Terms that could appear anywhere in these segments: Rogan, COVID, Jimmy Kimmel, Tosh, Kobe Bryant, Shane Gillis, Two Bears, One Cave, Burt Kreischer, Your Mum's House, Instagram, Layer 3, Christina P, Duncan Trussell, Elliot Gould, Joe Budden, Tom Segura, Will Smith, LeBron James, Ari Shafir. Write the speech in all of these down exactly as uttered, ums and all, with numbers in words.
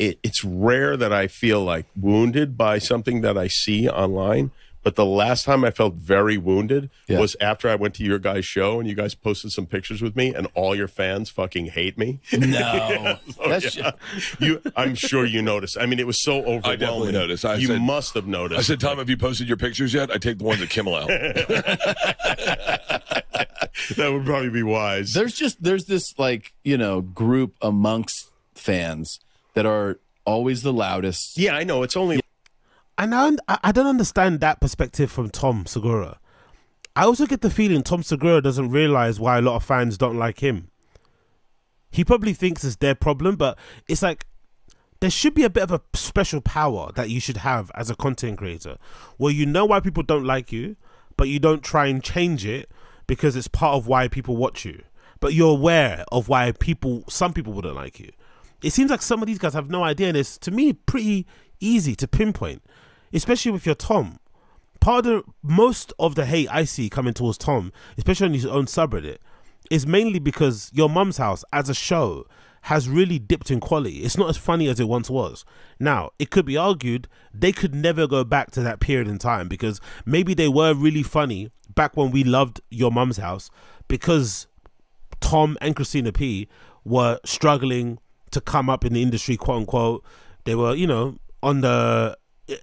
it, it's rare that I feel like wounded by something that I see online. But the last time I felt very wounded yeah. was after I went to your guys' show and you guys posted some pictures with me and all your fans fucking hate me. No. yeah, so, That's yeah. you, I'm sure you noticed. I mean, it was so overwhelming. I definitely noticed. I you said, must have noticed. I said, Tom, have you posted your pictures yet? I take the ones that Kimmel out. That would probably be wise. There's just, there's this like, you know, group amongst fans that are always the loudest. Yeah, I know. It's only... Yeah. And I, I don't understand that perspective from Tom Segura. I also get the feeling Tom Segura doesn't realize why a lot of fans don't like him. He probably thinks it's their problem, but it's like there should be a bit of a special power that you should have as a content creator where you know why people don't like you, but you don't try and change it because it's part of why people watch you. But you're aware of why people, some people wouldn't like you. It seems like some of these guys have no idea, and it's, to me, pretty easy to pinpoint. Especially if you're Tom. Part of the, most of the hate I see coming towards Tom, especially on his own subreddit, is mainly because Your Mum's House as a show has really dipped in quality. It's not as funny as it once was. Now, it could be argued they could never go back to that period in time because maybe they were really funny back when we loved Your Mum's House because Tom and Christina P were struggling to come up in the industry, quote unquote. They were, you know, on the...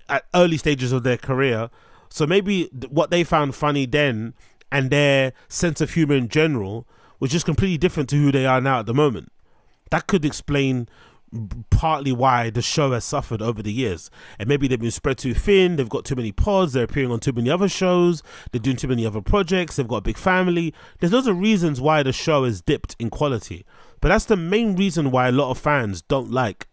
at early stages of their career, so maybe what they found funny then and their sense of humor in general was just completely different to who they are now at the moment. That could explain partly why the show has suffered over the years, and maybe they've been spread too thin, they've got too many pods, they're appearing on too many other shows, they're doing too many other projects, they've got a big family. There's lots of reasons why the show has dipped in quality, but that's the main reason why a lot of fans don't like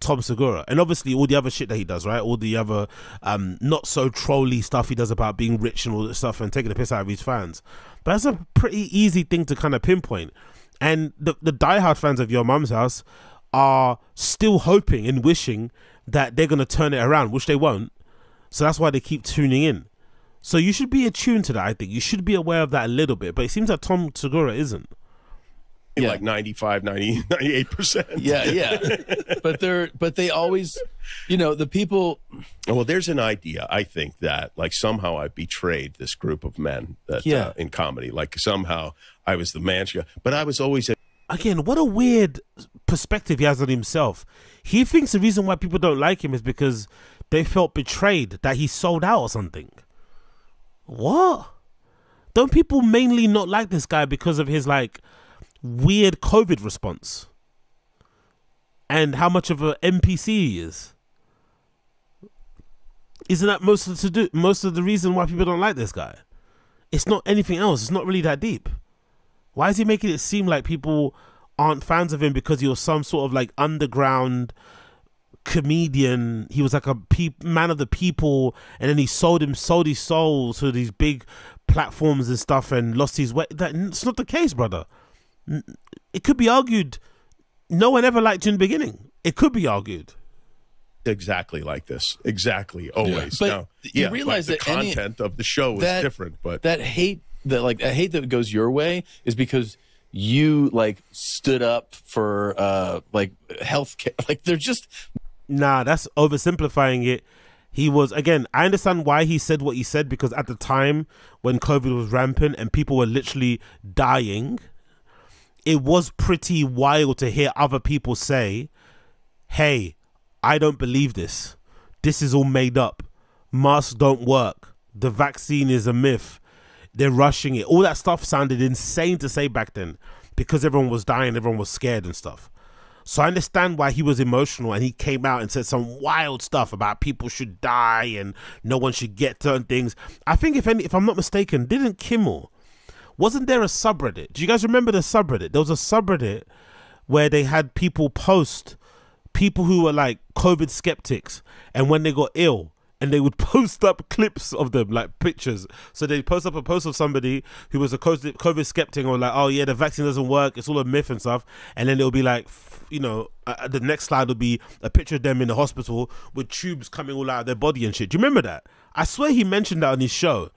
Tom Segura, and obviously all the other shit that he does, right? All the other um, not so trolly stuff he does about being rich and all that stuff and taking the piss out of his fans. But that's a pretty easy thing to kind of pinpoint. And the, the diehard fans of Your Mum's House are still hoping and wishing that they're going to turn it around, which they won't. So that's why they keep tuning in. So you should be attuned to that, I think. You should be aware of that a little bit, but it seems that Tom Segura isn't. Yeah. Like ninety-five, ninety, ninety-eight percent. Yeah, yeah. But they're, but they always, you know, the people. Well, there's an idea, I think, that like somehow I betrayed this group of men that, yeah. uh, in comedy. Like somehow I was the man. But I was always. A Again, what a weird perspective he has on himself. He thinks the reason why people don't like him is because they felt betrayed that he sold out or something. What? Don't people mainly not like this guy because of his like weird COVID response and how much of an N P C he is? Isn't that most of to do most of the reason why people don't like this guy? It's not anything else. It's not really that deep. Why is he making it seem like people aren't fans of him because he was some sort of like underground comedian? He was like a pe man of the people, and then he sold him sold his soul to these big platforms and stuff and lost his way. That's not the case, brother. It could be argued no one ever liked you in the beginning. It could be argued. Exactly like this. Exactly. Always. Yeah, but now, you yeah, realize but that the content any, of the show is that, different. But that hate that like a hate that goes your way is because you like stood up for uh like healthcare. Like they're just Nah, that's oversimplifying it. He was, again, I understand why he said what he said, because at the time when COVID was rampant and people were literally dying, it was pretty wild to hear other people say, hey, I don't believe this. This is all made up. Masks don't work. The vaccine is a myth. They're rushing it. All that stuff sounded insane to say back then because everyone was dying, everyone was scared and stuff. So I understand why he was emotional and he came out and said some wild stuff about people should die and no one should get certain things. I think if any, if I'm not mistaken, didn't Kimmel... wasn't there a subreddit? Do you guys remember the subreddit? There was a subreddit where they had people post people who were like COVID skeptics, and when they got ill, and they would post up clips of them, like pictures. So they post up a post of somebody who was a COVID skeptic or like, oh yeah, the vaccine doesn't work, it's all a myth and stuff. And then it'll be like, you know, uh, the next slide would be a picture of them in the hospital with tubes coming all out of their body and shit. Do you remember that? I swear he mentioned that on his show.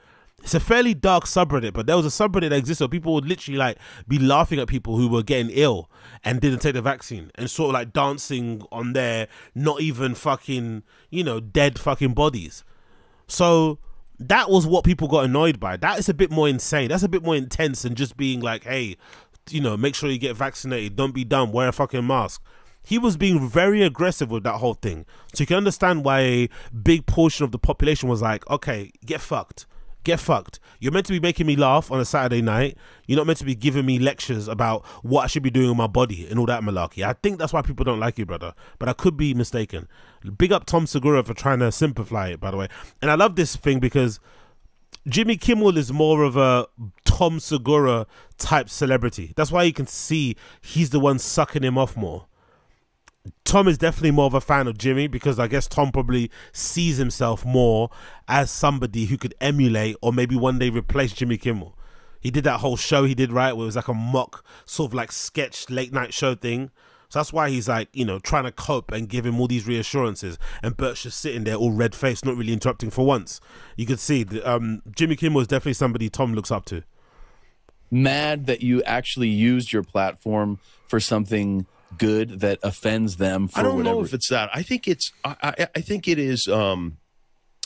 It's a fairly dark subreddit, but there was a subreddit that existed where people would literally like be laughing at people who were getting ill and didn't take the vaccine, and sort of like dancing on their not even fucking, you know, dead fucking bodies. So that was what people got annoyed by. That is a bit more insane. That's a bit more intense than just being like, hey, you know, make sure you get vaccinated. Don't be dumb. Wear a fucking mask. He was being very aggressive with that whole thing. So you can understand why a big portion of the population was like, okay, get fucked. Get fucked. You're meant to be making me laugh on a Saturday night. You're not meant to be giving me lectures about what I should be doing with my body and all that malarkey. I think that's why people don't like you, brother. But I could be mistaken. Big up Tom Segura for trying to simplify it, by the way. And I love this thing because Jimmy Kimmel is more of a Tom Segura type celebrity. That's why you can see he's the one sucking him off more. Tom is definitely more of a fan of Jimmy because I guess Tom probably sees himself more as somebody who could emulate or maybe one day replace Jimmy Kimmel. He did that whole show he did, right, where it was like a mock sort of like sketch late night show thing. So that's why he's like, you know, trying to cope and give him all these reassurances. And Bert's just sitting there all red faced, not really interrupting for once. You could see that, um, Jimmy Kimmel is definitely somebody Tom looks up to. Mad that you actually used your platform for something good that offends them. For I don't whatever. know if it's that. I think it's. I, I, I think it is. Um,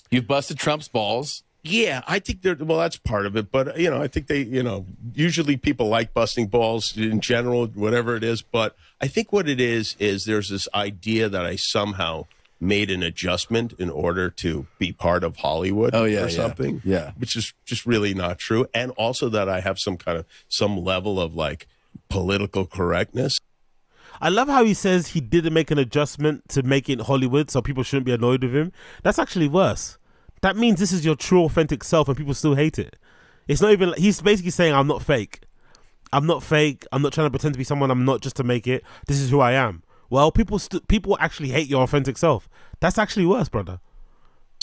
You've busted Trump's balls. Yeah, I think they're. Well, that's part of it. But you know, I think they. You know, usually people like busting balls in general, whatever it is. But I think what it is is there's this idea that I somehow made an adjustment in order to be part of Hollywood oh, yeah, or something. Yeah. yeah, which is just really not true. And also that I have some kind of some level of like political correctness. I love how he says he didn't make an adjustment to make it Hollywood, so people shouldn't be annoyed with him. That's actually worse. That means this is your true, authentic self, and people still hate it. It's not even. He's basically saying, "I'm not fake. I'm not fake. I'm not trying to pretend to be someone I'm not just to make it. This is who I am." Well, people st people actually hate your authentic self. That's actually worse, brother.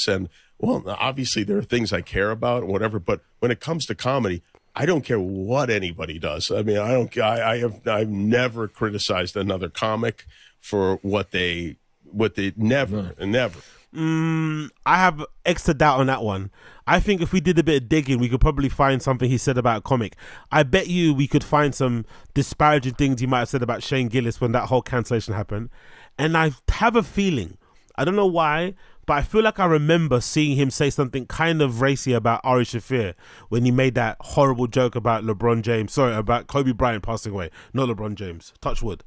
And well, obviously there are things I care about, whatever. But when it comes to comedy, I don't care what anybody does. I mean, I don't. I, I have. I've never criticized another comic for what they, what they never, no. never. Mm, I have extra doubt on that one. I think if we did a bit of digging, we could probably find something he said about a comic. I bet you we could find some disparaging things he might have said about Shane Gillis when that whole cancellation happened. And I have a feeling, I don't know why, but I feel like I remember seeing him say something kind of racy about Ari Shafir when he made that horrible joke about LeBron James, sorry, about Kobe Bryant passing away, not LeBron James, touch wood.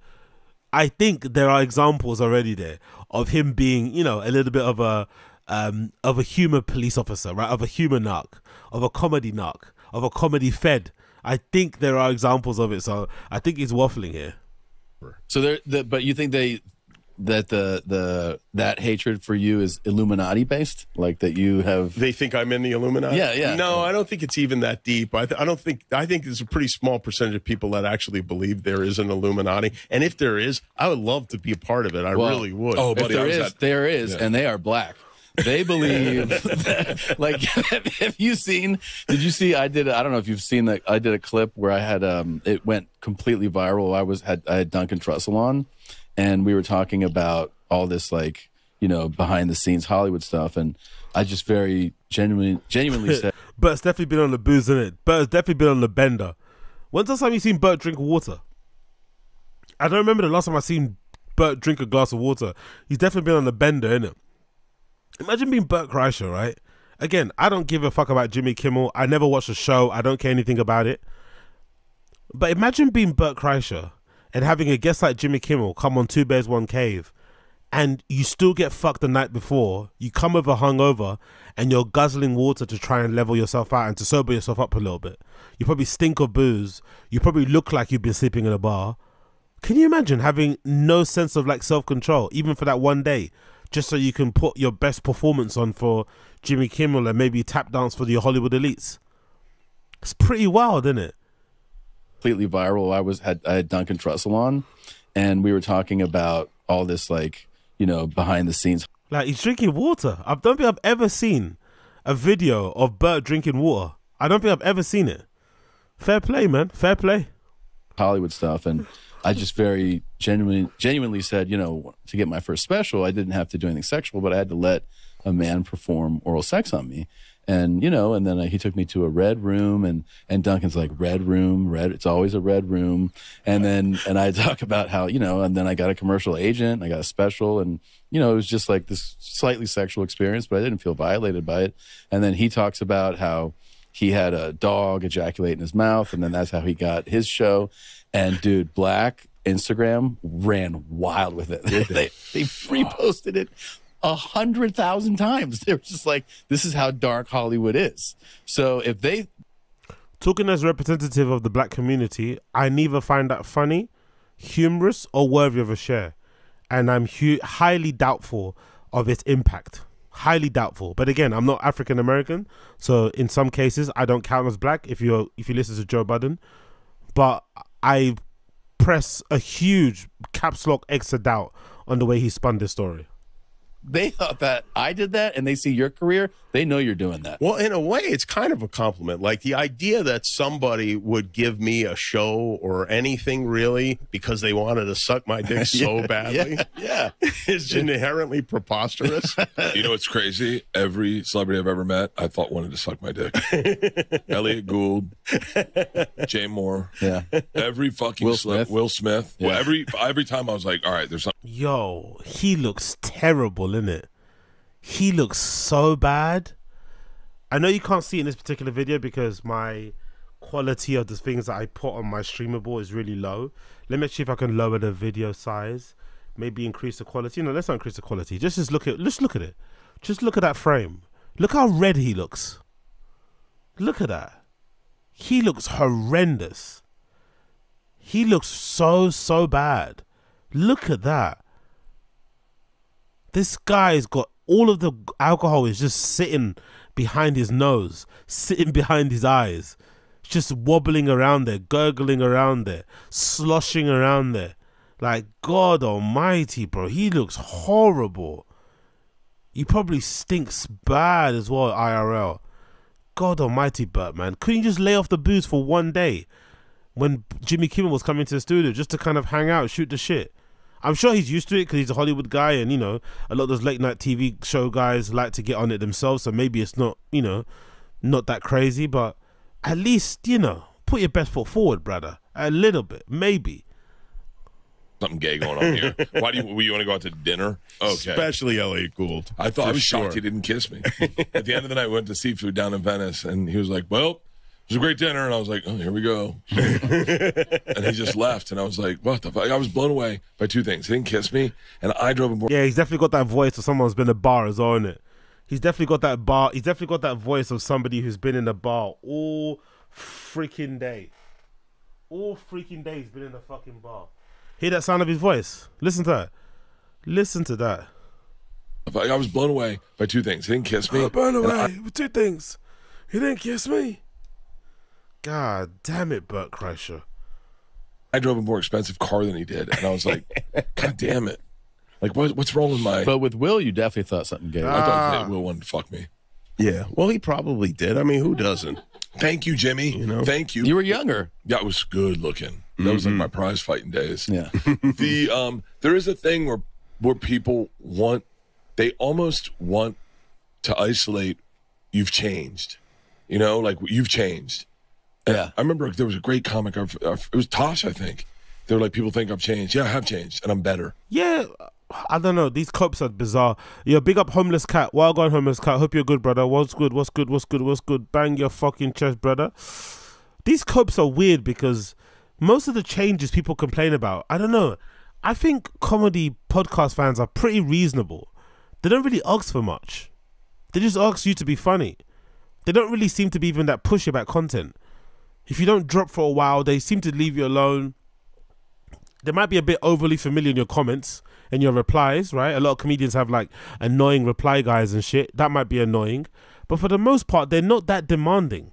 I think there are examples already there of him being, you know, a little bit of a, um, of a human police officer, right? Of a human narc, of a comedy narc, of a comedy fed. I think there are examples of it. So I think he's waffling here. So there, the, but you think they, that the the that hatred for you is Illuminati based, like that you have they think I'm in the Illuminati? Yeah, yeah. No, I don't think it's even that deep. I, th I don't think I think there's a pretty small percentage of people that actually believe there is an Illuminati, and if there is, I would love to be a part of it. I well, really would. Oh, but there is, at, there is, yeah. And they are black. They believe that, like, have you seen, did you see, I did, I don't know if you've seen that, I did a clip where I had, um, it went completely viral. I was, had, I had Duncan Trussell on, and we were talking about all this, like, you know, behind the scenes Hollywood stuff. And I just very genuinely, genuinely said. Bert's definitely been on the booze, isn't it? Bert's definitely been on the bender. When's the last time you seen Bert drink water? I don't remember the last time I seen Bert drink a glass of water. He's definitely been on the bender, isn't it? Imagine being Burt Kreischer, right? Again, I don't give a fuck about Jimmy Kimmel. I never watched the show. I don't care anything about it. But imagine being Burt Kreischer and having a guest like Jimmy Kimmel come on Two Bears, One Cave, and you still get fucked the night before. You come over hungover and you're guzzling water to try and level yourself out and to sober yourself up a little bit. You probably stink of booze. You probably look like you've been sleeping in a bar. Can you imagine having no sense of like self-control, even for that one day? Just so you can put your best performance on for Jimmy Kimmel and maybe tap dance for the Hollywood elites. It's pretty wild, isn't it? Completely viral. I was had I had Duncan Trussell on, and we were talking about all this, like, you know, behind the scenes. Like, he's drinking water. I don't think I've ever seen a video of Burt drinking water. I don't think I've ever seen it. Fair play, man. Fair play. Hollywood stuff. And I just very genuinely, genuinely said, you know, to get my first special, I didn't have to do anything sexual, but I had to let a man perform oral sex on me. And, you know, and then I, he took me to a red room, and, and Duncan's like, red room, red, it's always a red room. And then, and I talk about how, you know, and then I got a commercial agent, I got a special, and, you know, it was just like this slightly sexual experience, but I didn't feel violated by it. And then he talks about how he had a dog ejaculate in his mouth, and then that's how he got his show. And dude, Black Instagram ran wild with it. They, they, they reposted it a hundred thousand times. They were just like, this is how dark Hollywood is. So if they... Talking as representative of the Black community, I neither find that funny, humorous, or worthy of a share. And I'm hu highly doubtful of its impact. Highly doubtful. But again, I'm not African-American, so in some cases, I don't count as Black if you if you listen to Joe Budden. But I press a huge caps lock extra doubt on the way he spun this story. They thought that I did that, and they see your career, they know you're doing that. Well, in a way, it's kind of a compliment. Like, the idea that somebody would give me a show or anything, really, because they wanted to suck my dick so yeah, badly yeah, yeah. is inherently preposterous. You know what's crazy? Every celebrity I've ever met, I thought wanted to suck my dick. Elliot Gould, Jay Moore. Yeah. Every fucking... Will Smith. Will Smith. Yeah. Well, every, every time I was like, all right, there's something. Yo, he looks terrible, innit? He looks so bad. I know you can't see it in this particular video because my quality of the things that I put on my streamable is really low. Let me see if I can lower the video size, maybe increase the quality. No, let's not increase the quality. Just, just look at, just look at it. Just look at that frame. Look how red he looks. Look at that. He looks horrendous. He looks so, so bad. Look at that. This guy's got all of the alcohol is just sitting behind his nose, sitting behind his eyes, just wobbling around there, gurgling around there, sloshing around there. Like, God almighty, bro, he looks horrible. He probably stinks bad as well, I R L. God almighty, Burt, man. Couldn't you just lay off the booze for one day when Jimmy Kimmel was coming to the studio just to kind of hang out, shoot the shit? I'm sure he's used to it because he's a Hollywood guy, and, you know, a lot of those late night T V show guys like to get on it themselves. So maybe it's not, you know, not that crazy, but at least, you know, put your best foot forward, brother. A little bit, maybe. Something gay going on here. Why do you, you want to go out to dinner? Okay. Especially Elliot Gould. I thought I was sure. shocked he didn't kiss me. At the end of the night, we went to seafood down in Venice, and he was like, well, it was a great dinner, and I was like, oh, here we go. And he just left, and I was like, what the fuck? I was blown away by two things. He didn't kiss me, and I drove him. Yeah, he's definitely got that voice of someone who's been in a bar as well, isn't it? He's definitely got that bar. He's definitely got that voice of somebody who's been in a bar all freaking day. All freaking day he's been in a fucking bar. Hear that sound of his voice? Listen to that. Listen to that. I was blown away by two things. He didn't kiss me. I was blown away I by two things. He didn't kiss me. God damn it, Burt Kreischer. I drove a more expensive car than he did, and I was like, God damn it. Like, what, what's wrong with my... But with Will, you definitely thought something gay. Ah. I thought hey, Will wanted to fuck me. Yeah, well, he probably did. I mean, who doesn't? Thank you, Jimmy. You know? Thank you. You were younger. Yeah, I was good looking. That mm-hmm. was like my prize fighting days. Yeah. the um, There is a thing where, where people want... They almost want to isolate, you've changed. You know, like, you've changed. Yeah, I remember there was a great comic. I've, I've, it was Tosh, I think. They were like, people think I've changed. Yeah, I have changed, and I'm better. Yeah, I don't know. These cops are bizarre. Yo, big up Homeless Cat. Well gone, Homeless Cat. Hope you're good, brother. What's good? What's good? What's good? What's good? Bang your fucking chest, brother. These cops are weird because most of the changes people complain about, I don't know. I think comedy podcast fans are pretty reasonable. They don't really ask for much. They just ask you to be funny. They don't really seem to be even that pushy about content. If you don't drop for a while, they seem to leave you alone. They might be a bit overly familiar in your comments and your replies, right? A lot of comedians have like annoying reply guys and shit. That might be annoying. But for the most part, they're not that demanding.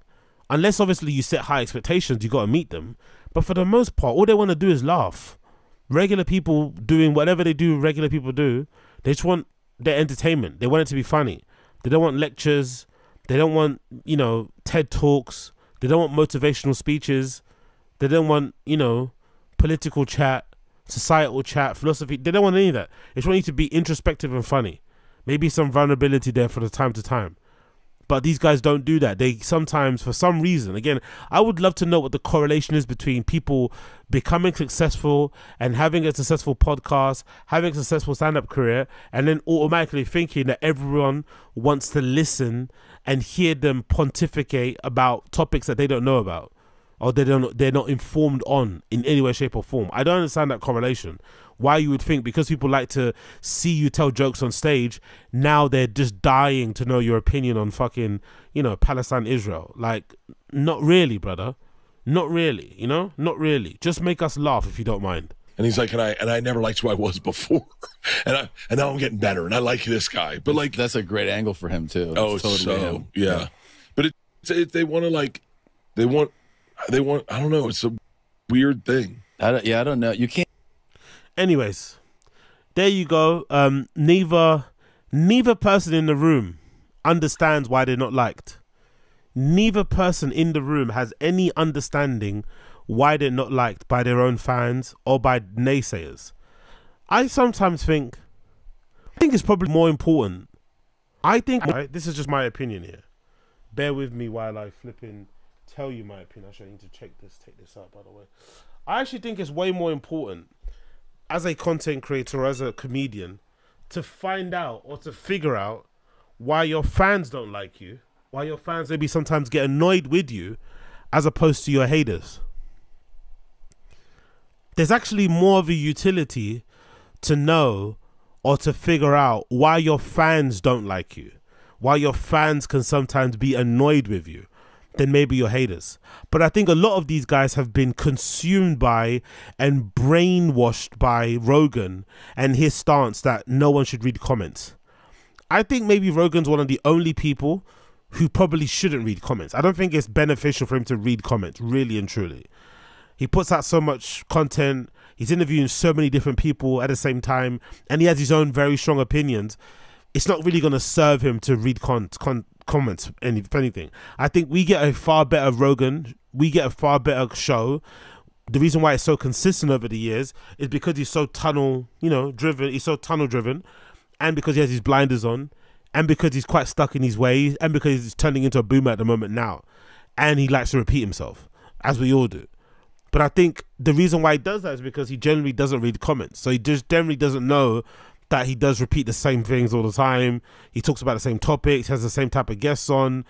Unless obviously you set high expectations, you got to meet them. But for the most part, all they want to do is laugh. Regular people doing whatever they do, regular people do. They just want their entertainment. They want it to be funny. They don't want lectures. They don't want, you know, TED Talks. They don't want motivational speeches. They don't want, you know, political chat, societal chat, philosophy. They don't want any of that. They just want you to be introspective and funny. Maybe some vulnerability there for the time to time. But these guys don't do that. They sometimes, for some reason, again, I would love to know what the correlation is between people becoming successful and having a successful podcast, having a successful stand-up career, and then automatically thinking that everyone wants to listen and hear them pontificate about topics that they don't know about, or they don't, they're not informed on in any way, shape, or form. I don't understand that correlation. Why you would think, because people like to see you tell jokes on stage, now they're just dying to know your opinion on fucking, you know, Palestine, Israel. Like, not really, brother. Not really, you know? Not really. Just make us laugh if you don't mind. And he's like, and I and I never liked who I was before. and I and now I'm getting better, and I like this guy. But like, that's a great angle for him too. That's oh, totally so him. Yeah. yeah. But it, it they want to like, they want, they want. I don't know. It's a weird thing. I don't, yeah, I don't know. You can't. Anyways, there you go. Um, neither neither person in the room understands why they're not liked. Neither person in the room has any understanding why they're not liked by their own fans or by naysayers. I sometimes think, I think it's probably more important. I think, right, this is just my opinion here. Bear with me while I flipping tell you my opinion. Actually, I need to check this, take this out, by the way. I actually think it's way more important as a content creator or as a comedian to find out or to figure out why your fans don't like you, why your fans maybe sometimes get annoyed with you, as opposed to your haters. There's actually more of a utility to know or to figure out why your fans don't like you, why your fans can sometimes be annoyed with you, than maybe your haters. But I think a lot of these guys have been consumed by and brainwashed by Rogan and his stance that no one should read comments. I think maybe Rogan's one of the only people who probably shouldn't read comments. I don't think it's beneficial for him to read comments, really and truly. He puts out so much content, he's interviewing so many different people at the same time, and he has his own very strong opinions. It's not really going to serve him to read con con comments, and if anything, I think we get a far better Rogan, we get a far better show. The reason why it's so consistent over the years is because he's so tunnel, you know, driven, he's so tunnel driven, and because he has his blinders on, and because he's quite stuck in his ways, and because he's turning into a boomer at the moment now, and he likes to repeat himself, as we all do. But I think the reason why he does that is because he generally doesn't read comments, so he just generally doesn't know that he does repeat the same things all the time. He talks about the same topics, has the same type of guests on.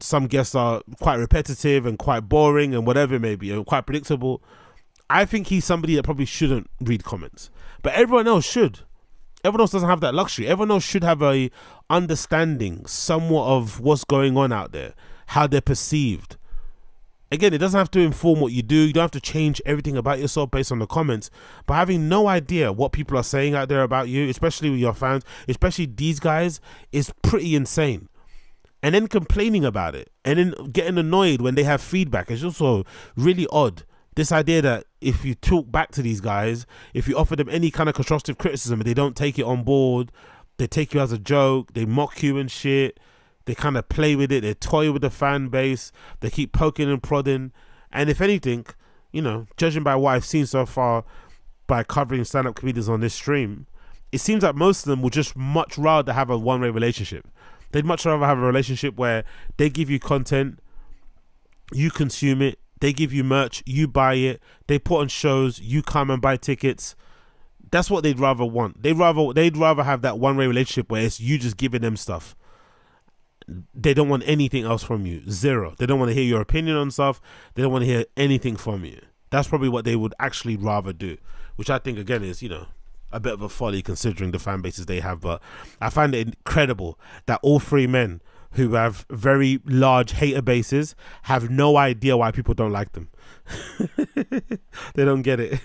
Some guests are quite repetitive and quite boring and whatever it may be, and quite predictable. I think he's somebody that probably shouldn't read comments, but everyone else should. Everyone else doesn't have that luxury. Everyone else should have a understanding somewhat of what's going on out there, how they're perceived. Again, it doesn't have to inform what you do. You don't have to change everything about yourself based on the comments. But having no idea what people are saying out there about you, especially with your fans, especially these guys, is pretty insane. And then complaining about it and then getting annoyed when they have feedback is also really odd. This idea that if you talk back to these guys, if you offer them any kind of constructive criticism, they don't take it on board, they take you as a joke, they mock you and shit. They kind of play with it. They toy with the fan base. They keep poking and prodding. And if anything, you know, judging by what I've seen so far by covering stand-up comedians on this stream, it seems like most of them would just much rather have a one-way relationship. They'd much rather have a relationship where they give you content, you consume it, they give you merch, you buy it, they put on shows, you come and buy tickets. That's what they'd rather want. They'd rather, they'd rather have that one-way relationship where it's you just giving them stuff. They don't want anything else from you. Zero. They don't want to hear your opinion on stuff. They don't want to hear anything from you. That's probably what they would actually rather do, which I think, again, is, you know, a bit of a folly considering the fan bases they have. But I find it incredible that all three men who have very large hater bases have no idea why people don't like them. They don't get it.